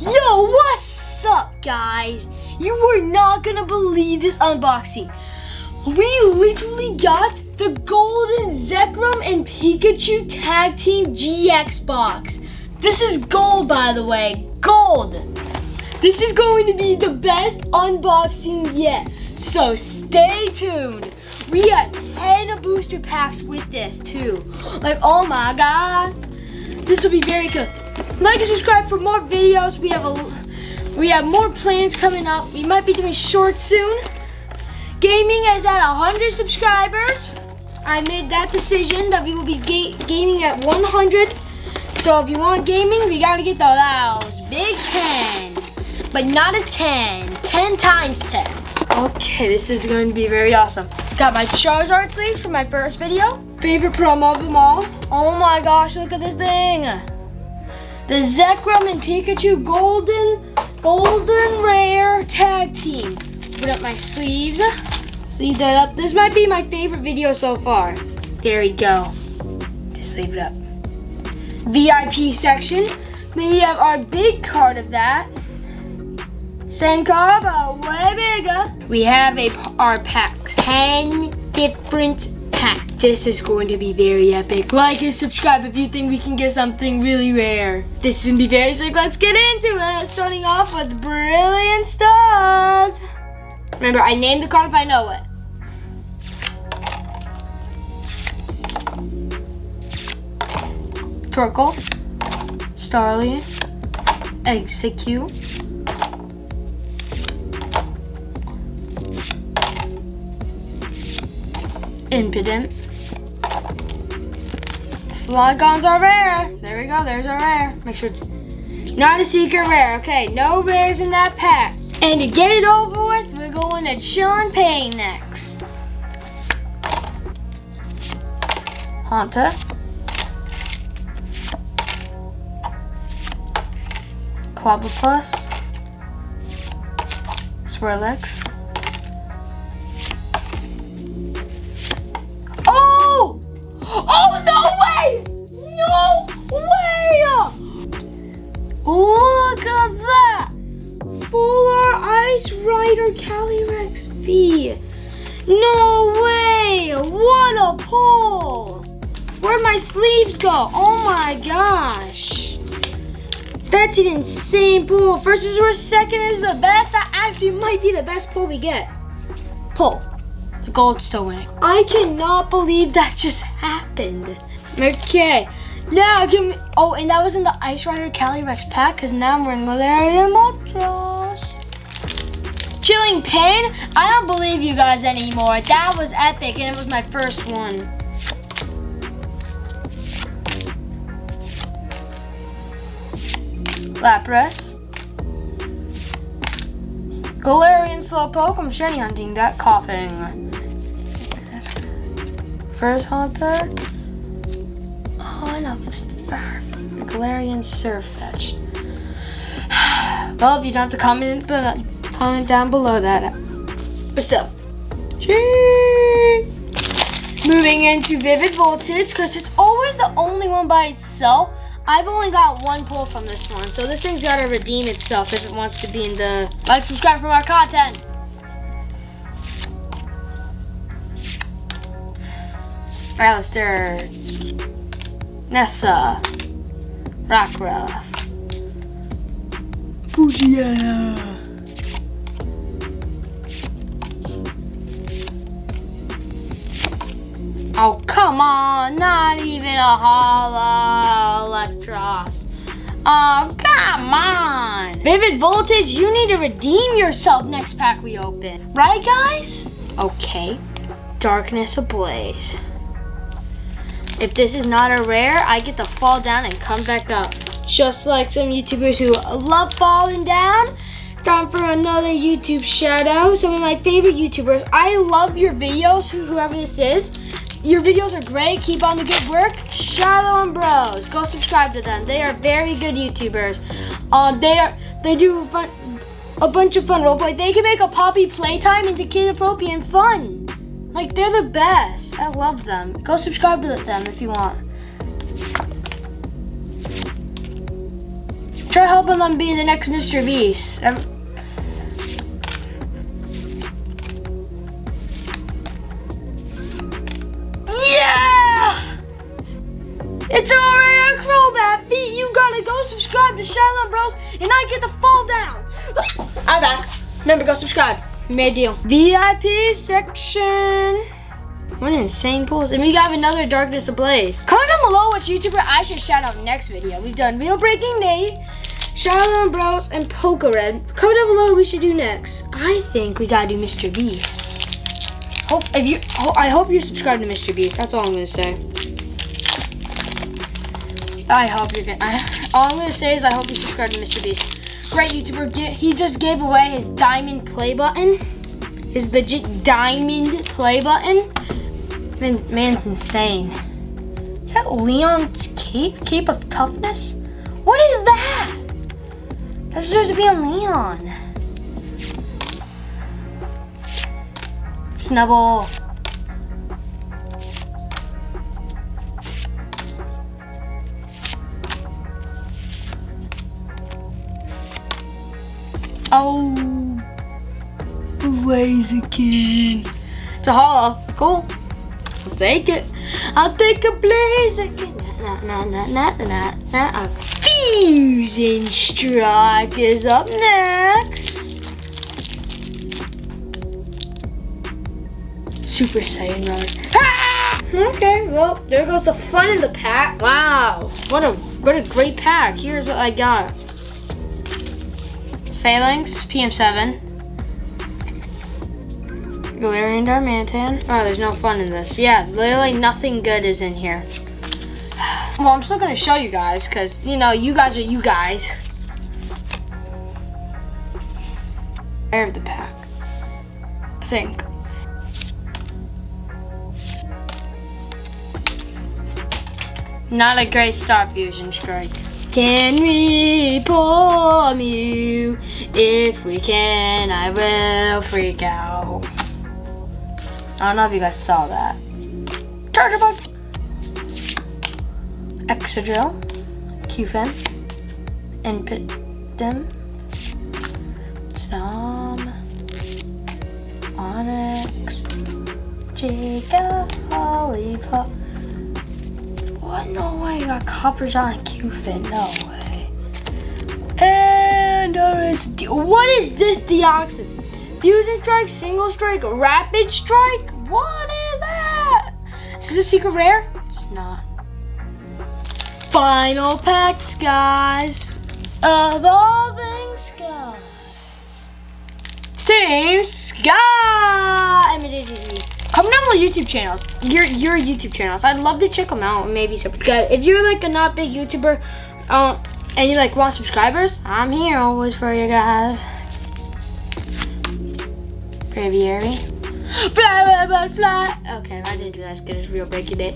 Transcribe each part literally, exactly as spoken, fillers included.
Yo, what's up, guys? You are not gonna believe this unboxing. We literally got the Golden Zekrom and Pikachu Tag Team G X box. This is gold, by the way, gold. This is going to be the best unboxing yet, so stay tuned. We got ten booster packs with this too. Like, oh my God. This will be very good. Like and subscribe for more videos. We have a, we have more plans coming up. We might be doing shorts soon. Gaming is at one hundred subscribers. I made that decision that we will be ga gaming at one hundred. So if you want gaming, we gotta get those big ten, but not a ten, ten times ten. Okay, this is going to be very awesome. Got my Charizard sleeves for my first video. Favorite promo of them all. Oh my gosh, look at this thing. The Zekrom and Pikachu Golden, Golden Rare Tag Team. Put up my sleeves. Sleeve that up. This might be my favorite video so far. There we go. Just sleeve it up. V I P section. Then we have our big card of that. Same card, but way bigger. We have a, our packs. ten different packs. This is going to be very epic. Like and subscribe if you think we can get something really rare. This is going to be very sick. Let's get into it. Starting off with Brilliant Stars. Remember, I named the card if I know it. Torkoal, Starling, Execu, Impidim. Flogons are rare. There we go, there's our rare. Make sure it's not a secret rare. Okay, no rares in that pack. And to get it over with, we're going to Chilling Pain next. Haunter. Clobbopus. Swirlix. Oh! Oh, no way! No way! Look at that! Fuller Ice Rider Calyrex V. No way! What a pull! Where'd my sleeves go? Oh my gosh! That's an insane pull. First is worst, second is the best. That actually might be the best pull we get. Pull. The gold's still winning. I cannot believe that just happened. Okay. Now give me. Oh, and that was in the Ice Rider Calyrex pack because now we're in Galarian Moltres. Chilling Pain? I don't believe you guys anymore. That was epic and it was my first one. Lapras. Galarian Slowpoke, I'm shiny hunting that, coughing. First Haunter. Oh, I know this. Galarian Surf Fetch. Well, if you don't have to comment, comment down below that. But still. Cheers. Moving into Vivid Voltage, because it's always the only one by itself. I've only got one pull from this one, so this thing's gotta redeem itself if it wants to be in the... Like, subscribe for more content. Alistair. Nessa. Rockruff. Boosiana. Oh, come on, not even a hollow Electros. Oh, come on. Vivid Voltage, you need to redeem yourself next pack we open. Right, guys? Okay. Darkness Ablaze. If this is not a rare, I get to fall down and come back up. Just like some YouTubers who love falling down. Time for another YouTube shout out. Some of my favorite YouTubers. I love your videos, whoever this is. Your videos are great. Keep on the good work. Shiloh Bros. Go subscribe to them. They are very good YouTubers. Um, they are they do fun, a bunch of fun roleplay. They can make a Poppy Playtime into kid-appropriate and fun. Like, they're the best. I love them. Go subscribe to them if you want. try helping them be the next Mister Beast. I'm It's alright, I crawl that feet. You gotta go subscribe to Shiloh Bros and I get to fall down. I'm back. Remember, go subscribe. We made a deal. V I P section. What an insane pulls. And we got another Darkness Ablaze. Comment down below which YouTuber I should shout out next video. We've done Real Breaking Nate, Shiloh Bros, and Polka Red. Comment down below what we should do next. I think we gotta do Mister Beast. Hope if you, I hope you're subscribed to Mister Beast. That's all I'm gonna say. I hope you're gonna, I, all I'm gonna say is I hope you subscribe to Mister Beast. Great YouTuber, get, he just gave away his diamond play button. His legit diamond play button. Man, man's insane. Is that Leon's cape? Cape of toughness? What is that? That deserves to be on Leon. Snubble. Oh, Blaziken. It's a hollow. Cool. I'll take it. I'll take a Blaziken. Nah, nah, nah, nah, nah, nah, nah. Okay. Fusing Strike is up next. Super Saiyan Rod. Ah! Okay, well, there goes the fun in the pack. Wow. What a, what a great pack. Here's what I got. Phalanx, P M seven. Galarian Darmanitan. Oh, there's no fun in this. Yeah, literally nothing good is in here. Well, I'm still gonna show you guys, cause you know, you guys are you guys. Air of the pack, I think. Not a great start, Fusing Strike. Can we pull Mew? If we can, I will freak out. I don't know if you guys saw that. Charjabug! Exegrill. Q-Fin. Impidim. Snom. Onyx. Giga. Hollipop. What? No way, you got coppers on Q-Fin. No way. And there is De what is this Deoxys? Fusing Strike, Single Strike, Rapid Strike? What is that? Is this a secret rare? It's not. Final pack, guys. Of all things, guys. Team Sky! M D G. Comment down below YouTube channels, your your YouTube channels. I'd love to check them out. Maybe subscribe. If you're like a not big YouTuber, uh, and you like want subscribers, I'm here always for you guys. Braviary, fly but fly. Okay, I didn't do that as good as Real Breaking Day.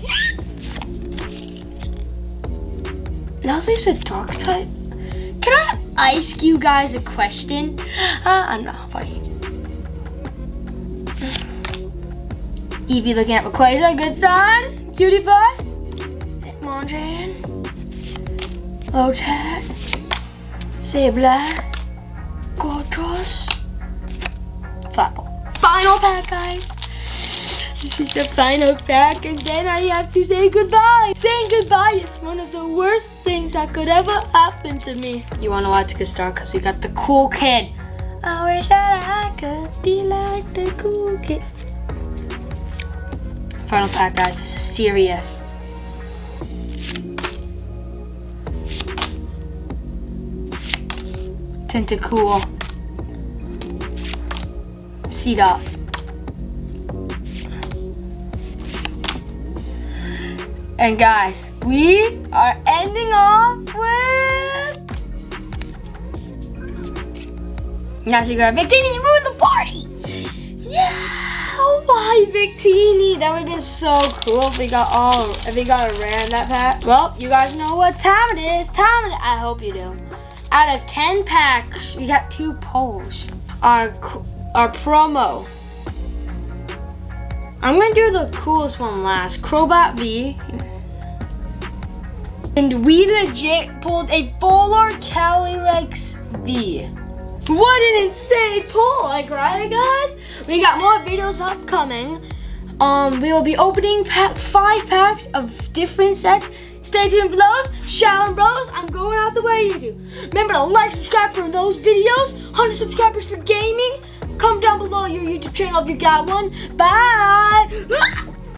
Now it's a dark type. Can I ask you guys a question? Uh, I'm not funny. Eevee looking at Rayquaza, good sign. Cutiefly, Hitmonchan, Lotad, Sableye, Goldross, Flapple. Final pack, guys. This is the final pack, and then I have to say goodbye. Saying goodbye is one of the worst things that could ever happen to me. You want to watch Good Star because we got the cool kid. I wish that I could be like the cool kid. Final pack, guys, this is serious. Tentacool. Seedot. And guys, we are ending off with Nashi Grab Victini, you ruined the party! Yeah! Oh my, Victini! That would've been so cool if we got all, if we got a rare in that pack. Well, you guys know what time it is. Time it is. I hope you do. Out of ten packs, we got two polls. Our our promo. I'm gonna do the coolest one last. Crobat V. and we legit pulled a full art Calyrex V. What an insane pull, like, right, guys? We got more videos upcoming. Um, we will be opening pa five packs of different sets. Stay tuned for those. Shiloh Bros, I'm going out the way you do. Remember to like, subscribe for those videos. one hundred subscribers for gaming. Comment down below your YouTube channel if you got one. Bye.